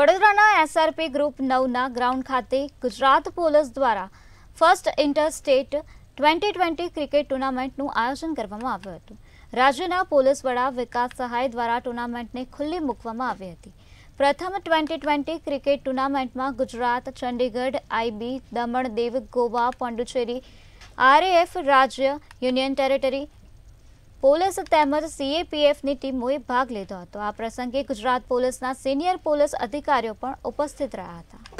વડોદરાના SRP group 9ના ground ખાતે ગુજરાત પોલીસ દ્વારા ફર્સ્ટ ઇન્ટરસ્ટેટ 2020 ક્રિકેટ ટુર્નામેન્ટનું આયોજન કરવામાં આવ્યું હતું। રાજ્યના પોલીસ વડા વિકાસ સહાય દ્વારા ટુર્નામેન્ટને ખુલ્લી મૂકવામાં આવી હતી। प्रथम 2020 क्रिकेट टूर्नामेंट में गुजरात, चंडीगढ़, आईबी, दमण दीव, गोवा, पांडुचेरी, आरएएफ, राज्य यूनियन टेरेटरी पुलिस तेमज सीएपीएफ की टीमों भाग लीधो। आ प्रसंगे गुजरात पुलिस सीनियर पुलिस अधिकारी उपस्थित रहा था।